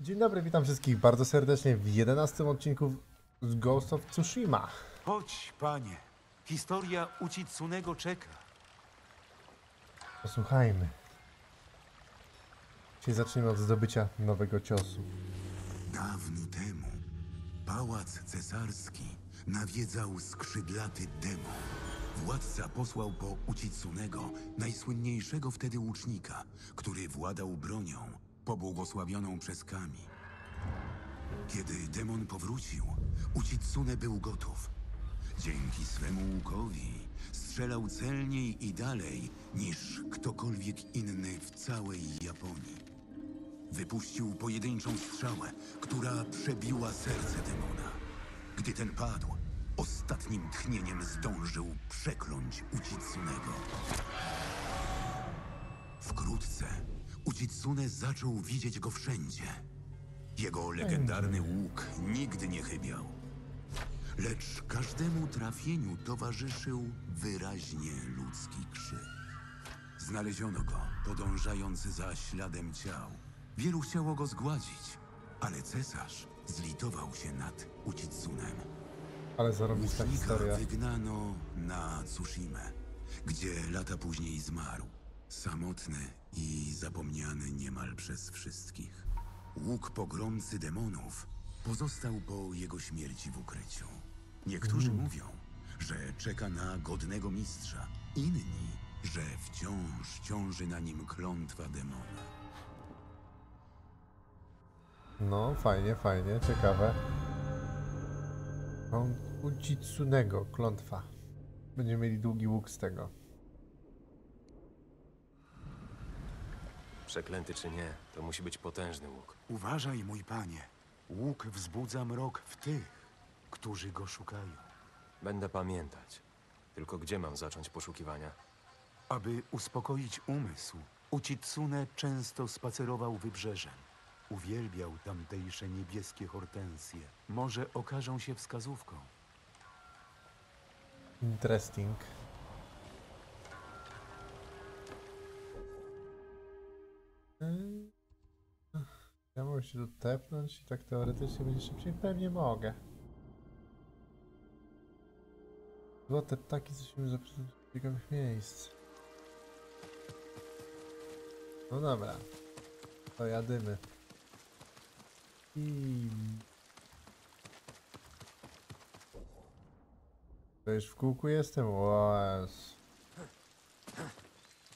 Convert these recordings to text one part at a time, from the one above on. Dzień dobry, witam wszystkich bardzo serdecznie w 11 odcinku z Ghost of Tsushima. Chodź, panie. Historia Uchitsunego czeka. Posłuchajmy. Dzisiaj zaczniemy od zdobycia nowego ciosu. Dawno temu pałac cesarski nawiedzał skrzydlaty demon. Władca posłał po Uchitsunego, najsłynniejszego wtedy łucznika, który władał bronią, pobłogosławioną przez Kami. Kiedy demon powrócił, Uchitsune był gotów. Dzięki swemu łukowi strzelał celniej i dalej niż ktokolwiek inny w całej Japonii. Wypuścił pojedynczą strzałę, która przebiła serce demona. Gdy ten padł, ostatnim tchnieniem zdążył przekląć Uchitsunego. Wkrótce Uchitsune zaczął widzieć go wszędzie. Jego legendarny łuk nigdy nie chybiał. Lecz każdemu trafieniu towarzyszył wyraźnie ludzki krzyk. Znaleziono go, podążając za śladem ciał. Wielu chciało go zgładzić, ale cesarz zlitował się nad Uchitsunem. Ale zarobista historia. Wygnano na Tsushimę, gdzie lata później zmarł. Samotny i zapomniany niemal przez wszystkich. Łuk pogromcy demonów pozostał po jego śmierci w ukryciu. Niektórzy mówią, że czeka na godnego mistrza. Inni, że wciąż ciąży na nim klątwa demona. No, fajnie, fajnie, ciekawe. Uchitsunego, klątwa. Będziemy mieli długi łuk z tego. Przeklęty czy nie, to musi być potężny łuk. Uważaj, mój panie. Łuk wzbudza mrok w tych, którzy go szukają. Będę pamiętać. Tylko gdzie mam zacząć poszukiwania? Aby uspokoić umysł, Uchitsune często spacerował wybrzeżem. Uwielbiał tamtejsze niebieskie hortensje. Może okażą się wskazówką. Interesting. Ja mogę się dotepnąć i tak teoretycznie będzie szybciej. Pewnie mogę. Złote ptaki jesteśmy zaprezentowani do biegowych miejsc. No dobra. To jadymy. I... To już w kółku jestem?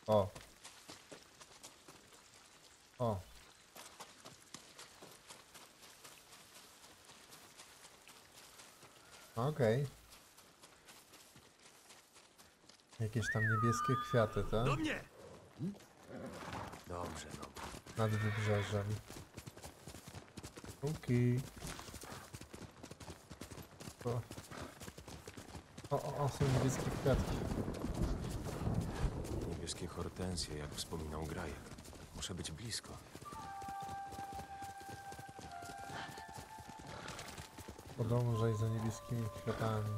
O! Okej. Jakieś tam niebieskie kwiaty, tak? Do mnie! Dobrze, no. Nad wybrzeżem. Okej. O, są niebieskie kwiatki. Niebieskie hortensje, jak wspominał Grajek. Muszę być blisko. Podążaj za niebieskimi kwiatami.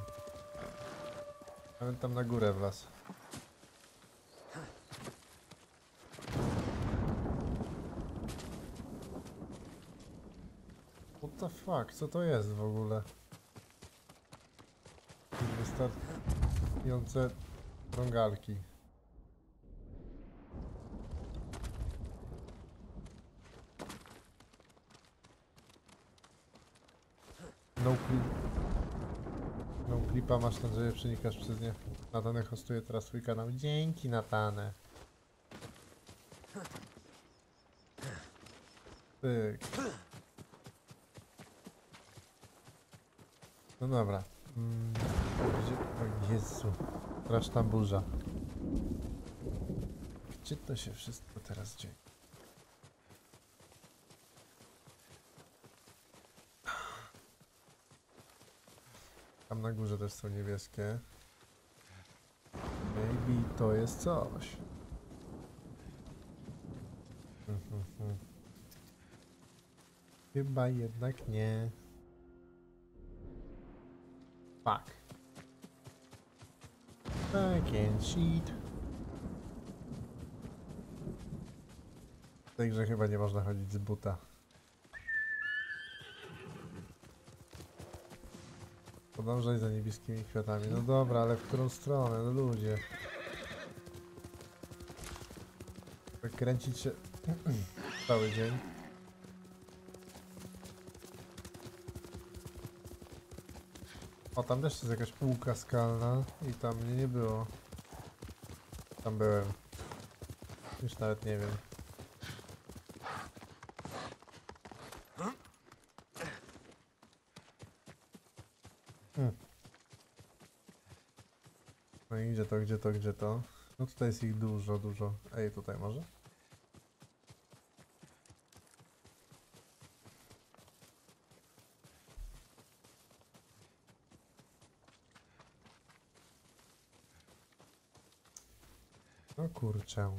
Nawet tam na górę w las. What the fuck? Co to jest w ogóle? Wystarczające drągalki. No clipa masz nadzieję, przenikasz przez nie. Natanę hostuje teraz swój kanał. Dzięki, Natanę. Tyk. No dobra. Gdzie... Jezu. Straszna burza. Gdzie to się wszystko teraz dzieje? Tam na górze też są niebieskie. Maybe to jest coś. Chyba jednak nie. Fuck. I can't cheat. Także chyba nie można chodzić z buta. Podążaj za niebieskimi kwiatami. No dobra, ale w którą stronę? No ludzie. Kręcić się cały dzień. O, tam też jest jakaś półka skalna i tam mnie nie było. Tam byłem. Już nawet nie wiem. No i gdzie to, gdzie to, gdzie to? No tutaj jest ich dużo, dużo. Ej, tutaj może? No kurczę.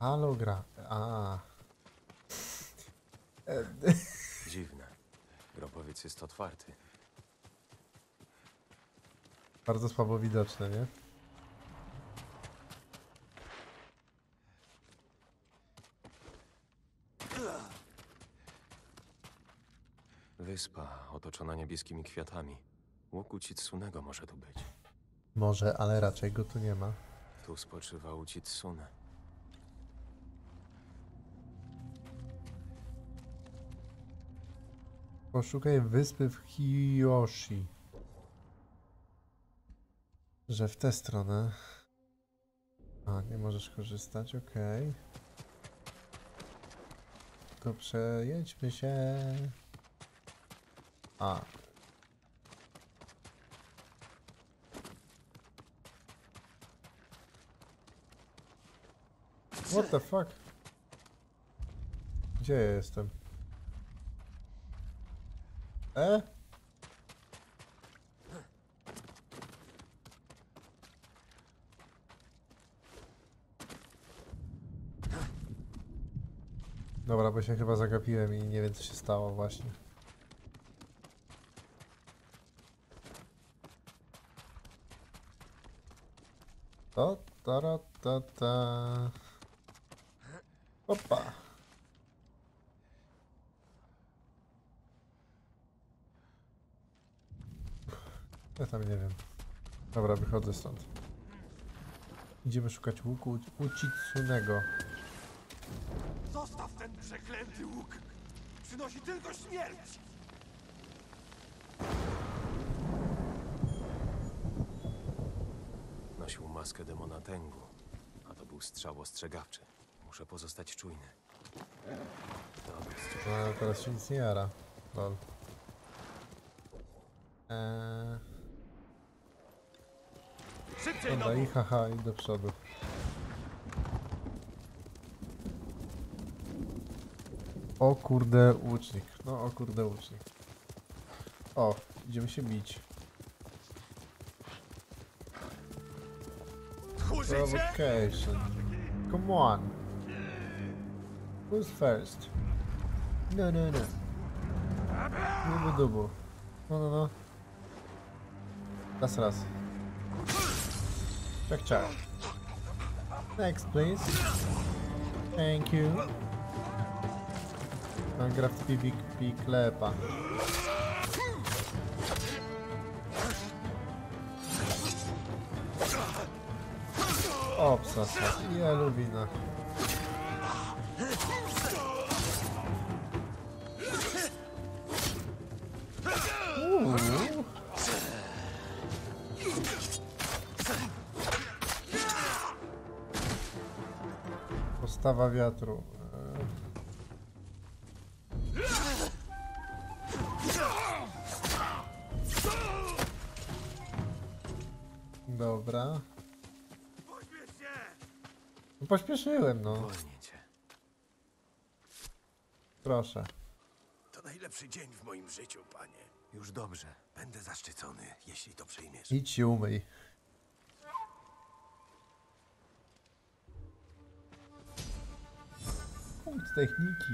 Halogra... A. Dziwne. Grobowiec jest otwarty. Bardzo słabo widoczne, nie? Wyspa otoczona niebieskimi kwiatami. Łuk Uchitsunego może tu być. Może, ale raczej go tu nie ma. Tu spoczywa Uchitsune. Poszukaj wyspy w Hiyoshi. Że w tę stronę... A, nie możesz korzystać, okej. Okay. To przejedźmy się... A. What the fuck? Gdzie ja jestem? Dobra, bo się chyba zagapiłem i nie wiem co się stało właśnie. Ta ta ta ta. Opa. Ja tam nie wiem. Dobra, wychodzę stąd. Idziemy szukać łuku Uchitsunego. Zostaw ten przeklęty łuk! Przynosi tylko śmierć! Nosił maskę demona Tengu, a to był strzał ostrzegawczy. Muszę pozostać czujny. Dobra. No, teraz się nic nie jara. Lol. Szybciej, dobra, i haha, i do przodu. O kurde, łucznik. No, o kurde, łucznik. O, idziemy się bić. Provocation. Come on. Who's first? No, no, no. Dubu, dubu. No, no, no. Raz, raz. Check, check. Next, please. Thank you. Gra w PvP klepa. O psa, i Alubina. Postawa wiatru. Dobra. No pośpieszyłem, no. Proszę. To najlepszy dzień w moim życiu, panie. Już dobrze. Będę zaszczycony, jeśli to przyjmiesz. Idź się umyj. Punkt techniki.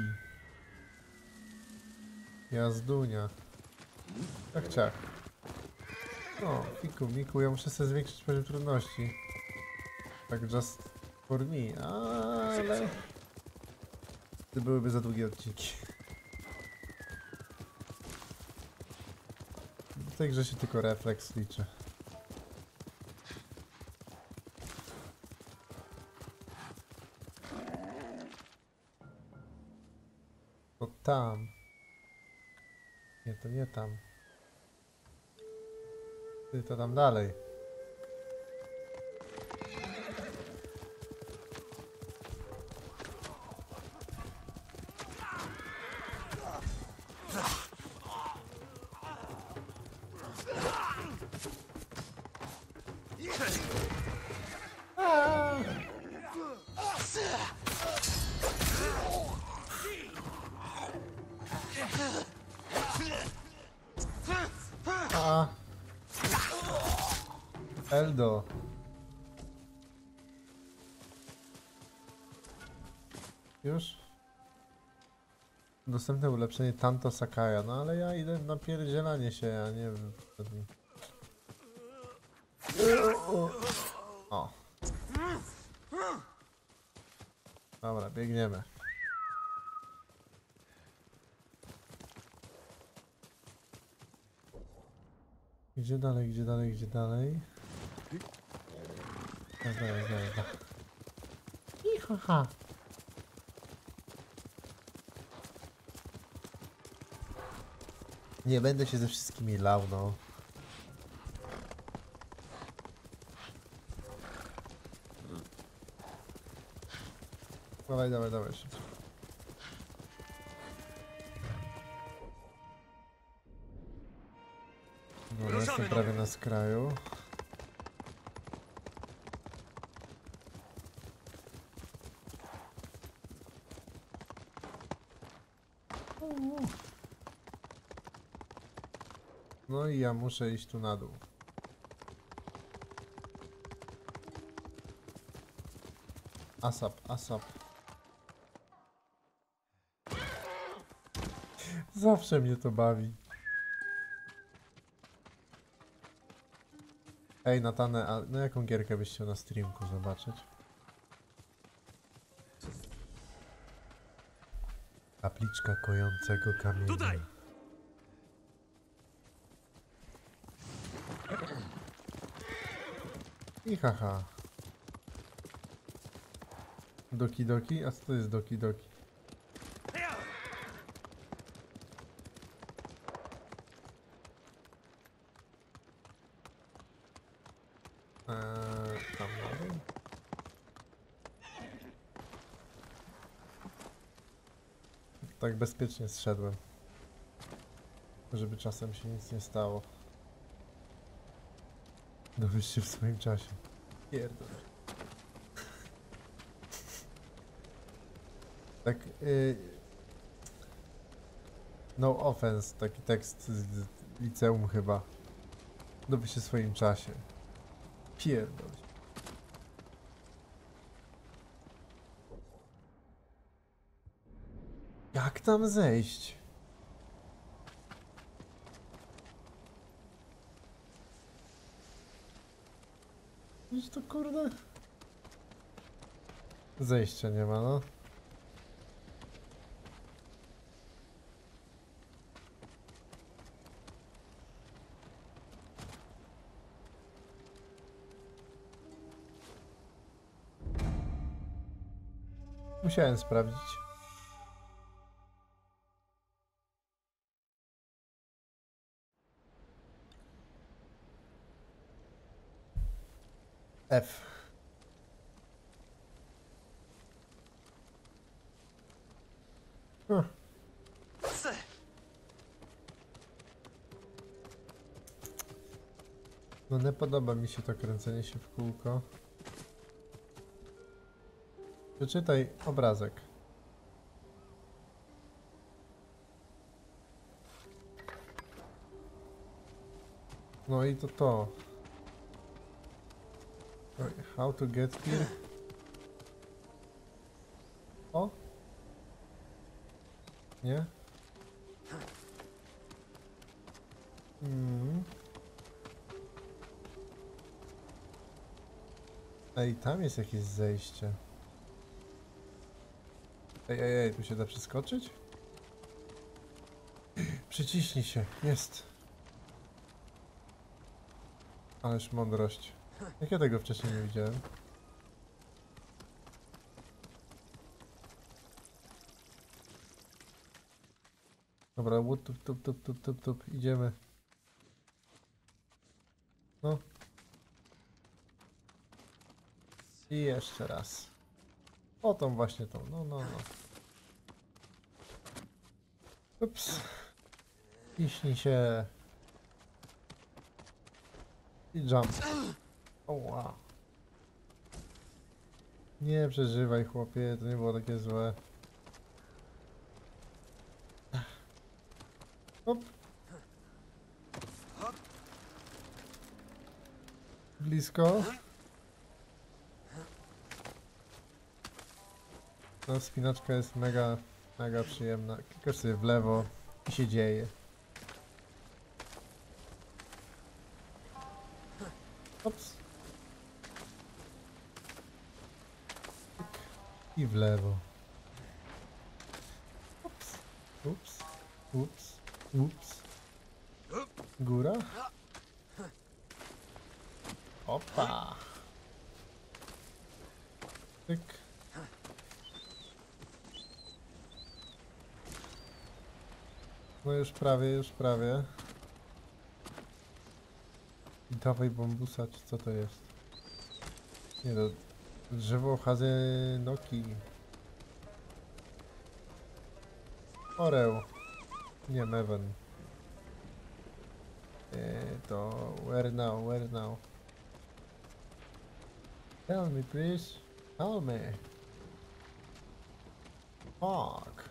Jazdunia. Tak, ciach. No, fiku, miku, ja muszę sobie zwiększyć poziom trudności. Tak just for me, ale... To byłyby za długie odcinki. tej grze się tylko refleks liczy. To tam. Nie, to nie tam. Ty, to tam dalej. Eldo. Już? Dostępne ulepszenie Tanto Sakaja, no ale ja idę na pierdzielanie się, a nie... O. Dobra, biegniemy. Gdzie dalej, gdzie dalej, gdzie dalej? Dobra. Ihaha. Nie będę się ze wszystkimi lał, no. Dawaj, szybko. No, jestem prawie na skraju. No i ja muszę iść tu na dół. ASAP. Zawsze mnie to bawi. Ej, Natanę, a no jaką gierkę byś chciał na streamku zobaczyć? Kapliczka kojącego kamienia. Tutaj! I haha. Doki Doki? A co to jest Doki Doki? Tam dalej. Tak bezpiecznie zszedłem. Żeby czasem się nic nie stało. Dowiesz się w swoim czasie. Pierdol. Tak, no offense, taki tekst z liceum chyba. Dowiesz się w swoim czasie. Pierdol. Jak tam zejść? Widzisz to, kurde? Zejścia nie ma, no. Musiałem sprawdzić. F. No nie podoba mi się to kręcenie się w kółko. Przeczytaj obrazek. No i to. How to get here? O? Nie? Ej, tam jest jakieś zejście. Ej, tu się da przeskoczyć? Przyciśnij się, jest. Ależ mądrość. Jak ja tego wcześniej nie widziałem. Dobra, łód, tup, idziemy. No. I jeszcze raz. O tą właśnie tą, no. Ups. Ciśnij się. I jump. Oła. Nie przeżywaj, chłopie, to nie było takie złe. Hop. Blisko. Ta spinaczka jest mega przyjemna. Klikasz sobie w lewo i się dzieje. Ops. I w lewo. Ups. Ups. Góra. Opa. Tyk. No już prawie. I dawaj bambusa, czy co to jest? Nie no, drzewo Hazynoki. Oreł. Nie, Mewen. To... Where now? Tell me, please. Tell me. Fuck.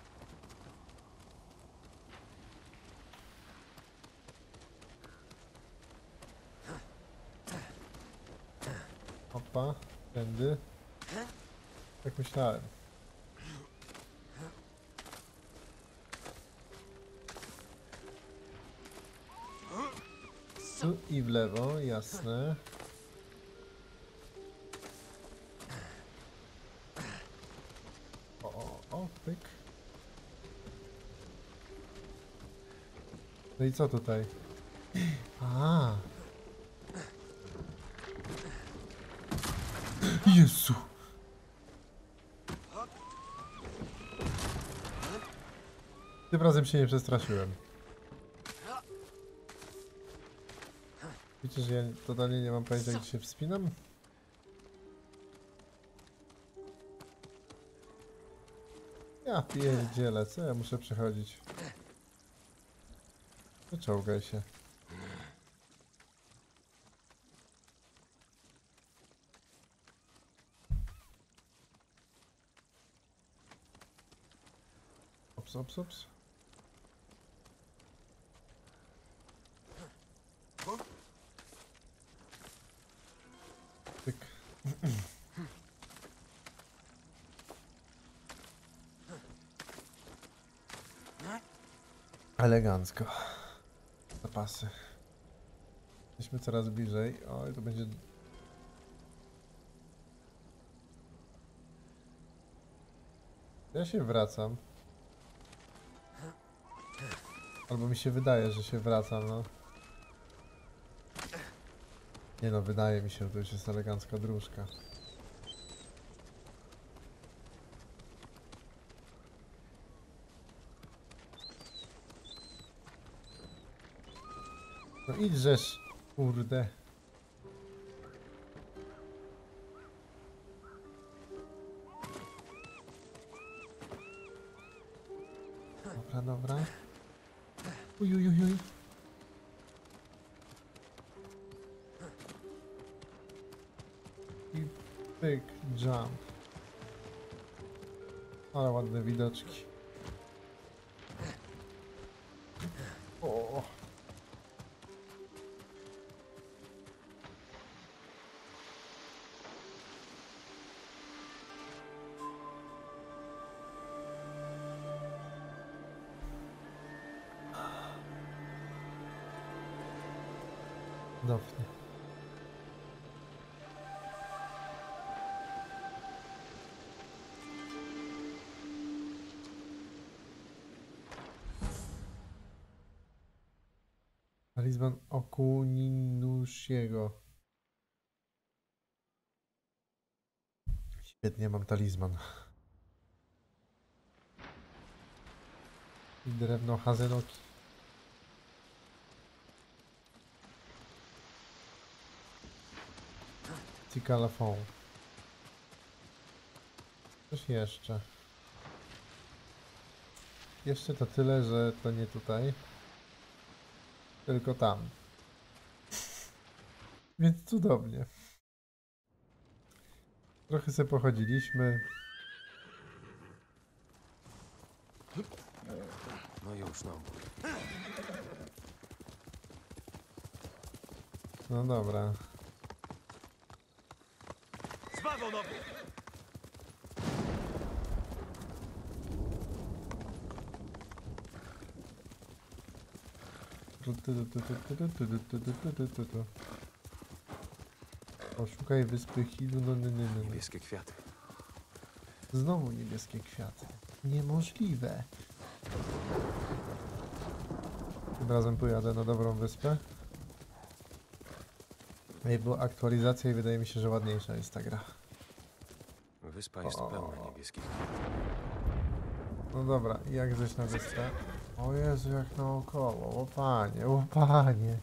Opa, tędy. Tak myślałem. Tu i w lewo, jasne. O, pyk. No i co tutaj? A. Jezu! Tym razem się nie przestraszyłem. Widzicie, że ja totalnie nie mam pojęcia, gdzie się wspinam? Ja pierdzielę, co ja muszę przechodzić? Wyczołgaj się. Ops. Tyk. Elegancko. Zapasy. Jesteśmy coraz bliżej. Oj, to będzie... Ja się wracam. Albo mi się wydaje, że się wracam, no. Nie no, wydaje mi się, że to już jest elegancka dróżka. No idźżesz, kurde. Dobra. Ujujujuj. I pyk, jump. Ale ładne widoczki. O. Cudownie. Talizman Okuninushiego. Świetnie, mam talizman. I drewno hazynoki. Cikalafon. Coś jeszcze. Jeszcze to tyle, że to nie tutaj. Tylko tam. Więc cudownie. Trochę sobie pochodziliśmy. No już, no. No dobra. Poszukaj wyspy Hiyoshi. Niebieskie kwiaty. Znowu niebieskie kwiaty. Niemożliwe. Tym razem pojadę na dobrą wyspę. I była aktualizacja i wydaje mi się, że ładniejsza jest ta gra. Wyspa jest pełna niebieskich kwiatów. No dobra, jak zejść na wyspę? O Jezu, jak naokoło. O Panie, o Panie.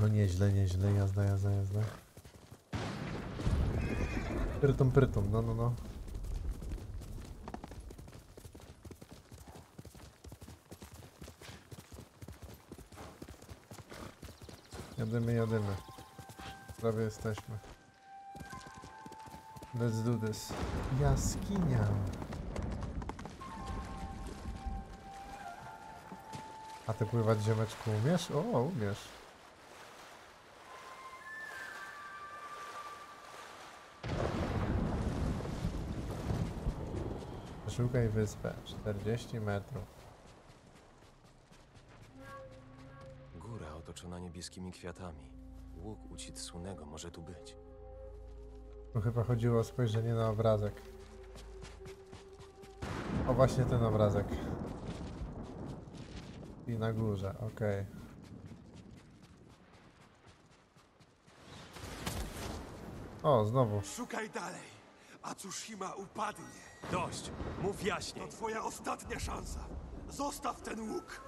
No nieźle, nieźle. Jazda, jazda, jazda. Prytum, prytum. No, no, no. Jadymy, jadymy. Prawie jesteśmy. Let's do this. Jaskinia. A ty pływać, ziomeczku, umiesz? O, umiesz. Szukaj wyspę. 40 metrów. Otoczona niebieskimi kwiatami. Łuk Uchitsunego może tu być. Tu chyba chodziło o spojrzenie na obrazek. O, właśnie ten obrazek. I na górze, okej. O, znowu. Szukaj dalej, a Tsushima upadnie. Dość, mów jaśnie. To twoja ostatnia szansa. Zostaw ten łuk.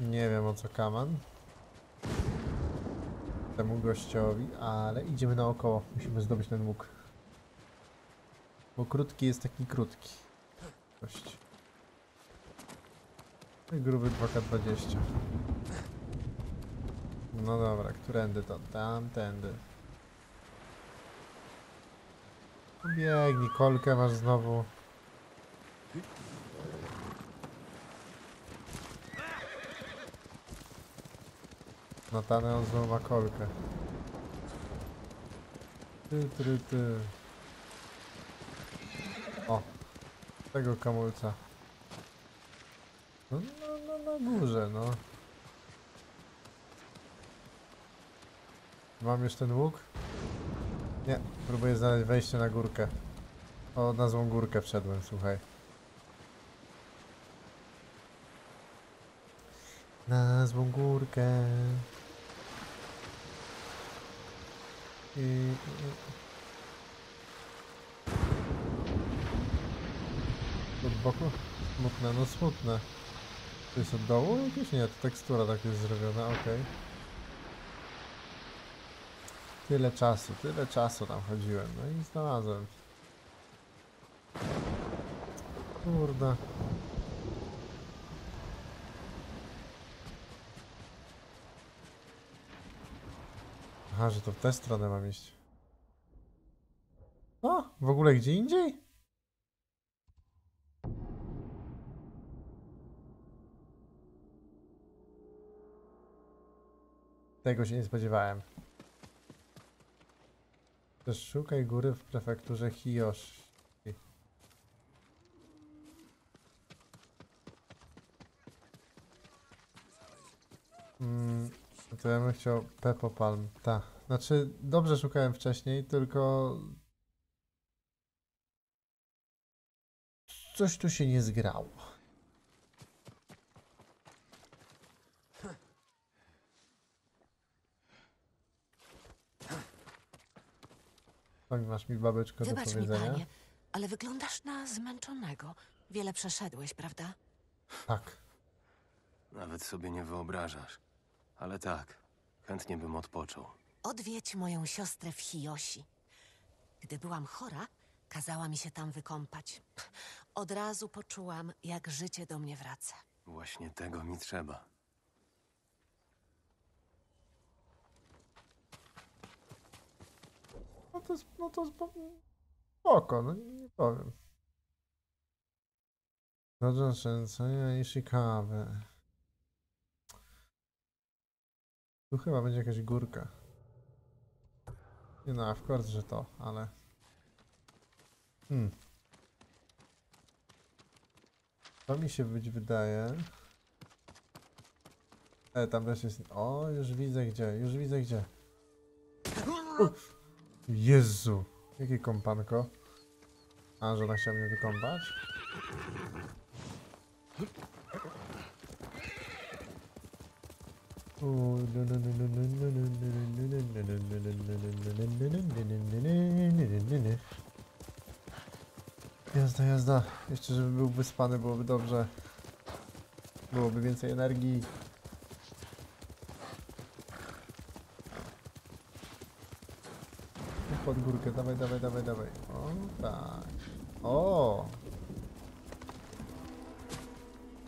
Nie wiem, o co kaman temu gościowi, ale idziemy naokoło. Musimy zdobyć ten łuk. Bo krótki jest taki krótki. Dość. I gruby 2K20. No dobra, którędy to? Tamtędy. Biegnij, kolkę masz znowu. Natanę, on znowu ma kolkę. Ty. O! Tego kamulca. No, no, no, na górze, no. Mam już ten łuk? Nie, próbuję znaleźć wejście na górkę. O, na złą górkę wszedłem, słuchaj. Na złą górkę. Od boku? Smutne, no smutne. To jest od dołu? Jakieś nie, to tekstura tak jest zrobiona, okej. Tyle czasu tam chodziłem, no i znalazłem. Kurde. Aha, że to w tę stronę mam iść. O, w ogóle gdzie indziej? Tego się nie spodziewałem. Też szukaj góry w prefekturze Hiyoshi. to ja bym chciał Peppo Palm. Tak. Znaczy, dobrze szukałem wcześniej, tylko... coś tu się nie zgrało. Tak, masz mi babeczko do powiedzenia. Wybacz mi, panie, ale wyglądasz na zmęczonego. Wiele przeszedłeś, prawda? Tak. Nawet sobie nie wyobrażasz. Ale tak, chętnie bym odpoczął. Odwiedź moją siostrę w Hiyoshi. Gdy byłam chora, kazała mi się tam wykąpać. Od razu poczułam, jak życie do mnie wraca. Właśnie tego mi trzeba. No to spoko, no nie powiem. Rodzą Shenseya i Ishikawa. Tu chyba będzie jakaś górka. Nie no, of course, że to, ale... To mi się wydaje. Tam też jest... O, już widzę gdzie, Uff. Jezu! Jakie kąpanko. A, że ona chciała mnie wykąpać? Jazda. Jeszcze żeby był wyspany, byłoby dobrze. Byłoby więcej energii. Pod górkę, dawaj. O, tak. O!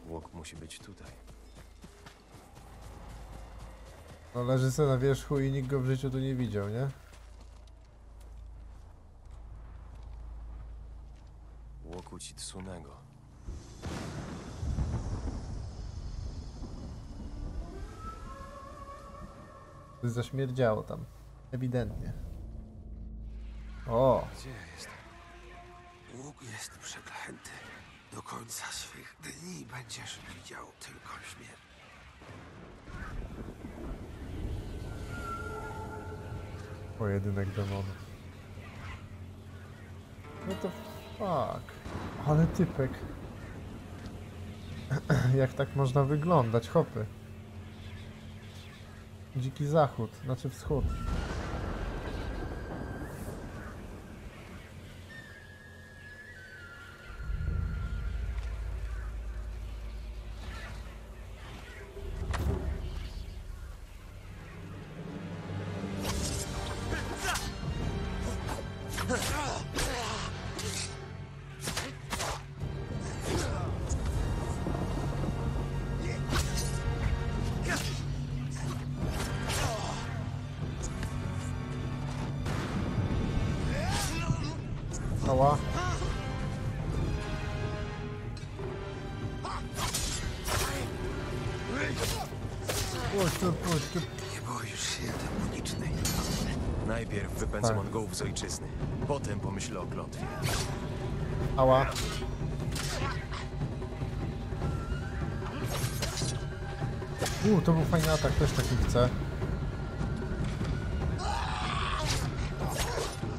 Łuk musi być tutaj. No leży sobie na wierzchu i nikt go w życiu tu nie widział, nie? Łuk Uchitsunego. To zaśmierdziało tam. Ewidentnie. O! Gdzie jest? Łuk jest przeklęty. Do końca swych dni będziesz widział tylko śmierć. Pojedynek demonów. No to fuck. Ale typek. Jak tak można wyglądać, hopy. Dziki zachód, znaczy wschód. Nie boisz się demonicznej. Najpierw wypędz Mongołów z ojczyzny, potem pomyśl o klątwie. Ała. To był fajny atak, też taki chcę.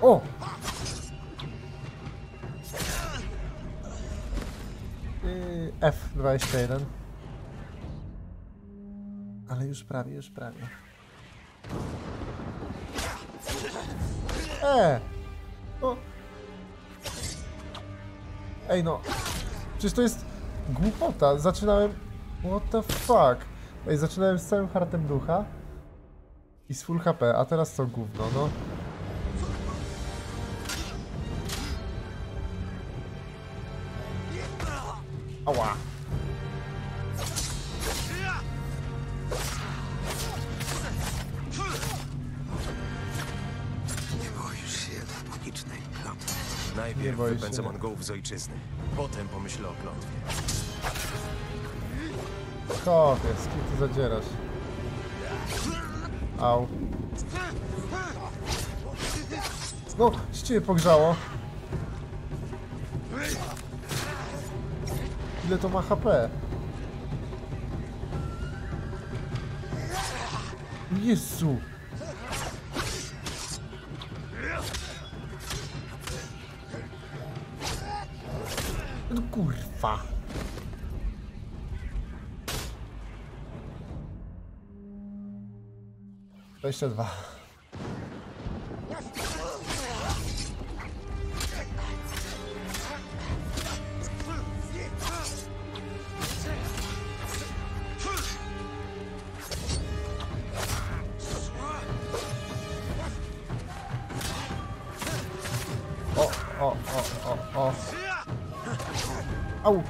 O! F21. Ale już prawie. No. Ej no! Przecież to jest głupota! Zaczynałem... What the fuck? Ej, zaczynałem z całym hartem ducha i z full HP, a teraz to gówno, no. Ała! Najpierw wypędzę Mongołów z ojczyzny, potem pomyślę o klątwie. Chopie, z kim ty zadzierasz? Au. No, ściwie pogrzało. Ile to ma HP? Jezu! No kurwa! To jeszcze dwa. Au!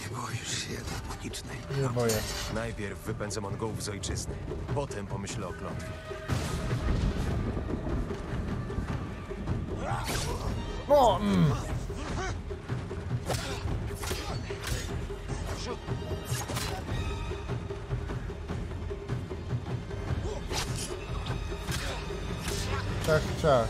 Nie boisz się technicznej? Nie boję. Najpierw wypędzę Mongołów z ojczyzny, potem pomyślę o klątwie. O! Tak, tak.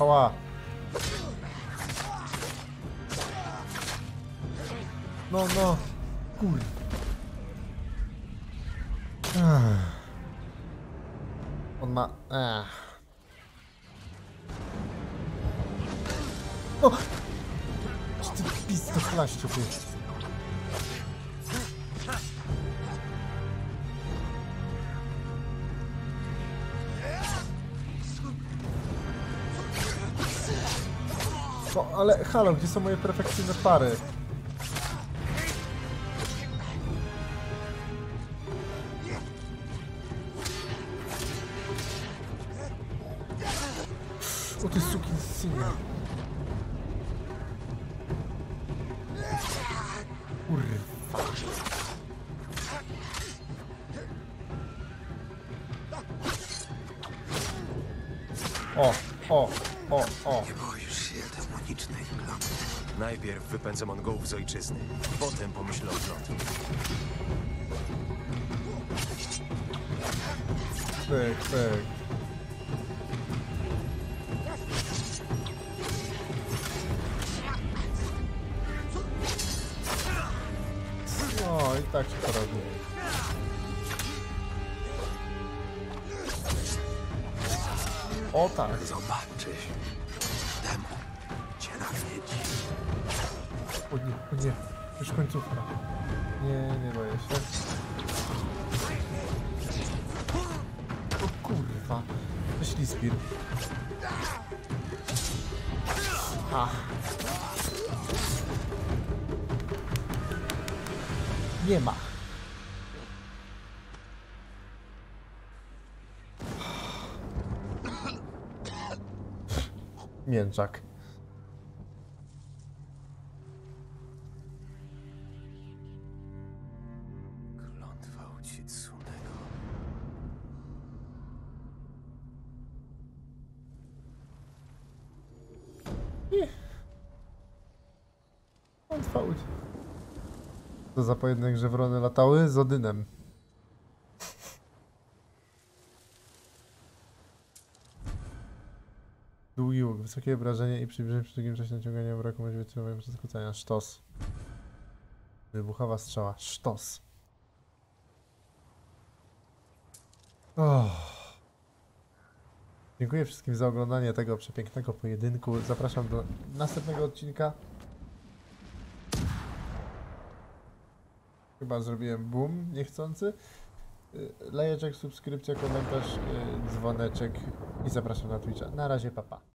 Ała. No, no. Kur. On ma... O! Klaściu, o, ale halo, gdzie są moje perfekcyjne pary? O ty sukinsynu. O. Nie boisz się demonicznej klątwy. Najpierw wypędzę Mongołów z ojczyzny, potem pomyślę o klątwie. Pyk, pyk. O, i tak się to robi. O tak. Zobaczysz. Temu cię nawiedzi. O nie, o nie. Już końcówka. Nie, nie boję się. O kurwa. To ślizbir. Ha. Nie ma. Mięczak. Klątwa Uchitsunego. Nie. Klątwa Uchitsunego. To za pojedynek, że wrony latały z Odynem. Długi łuk, wysokie obrażenie i przybliżenie przy drugim czasie naciągania wroku będzie wytrzymywać przez skłócenia. Sztos. Wybuchowa strzała. Sztos. Oh. Dziękuję wszystkim za oglądanie tego przepięknego pojedynku. Zapraszam do następnego odcinka. Chyba zrobiłem boom, niechcący. Lajeczek, subskrypcja, komentarz, dzwoneczek i zapraszam na Twitcha. Na razie, pa, pa.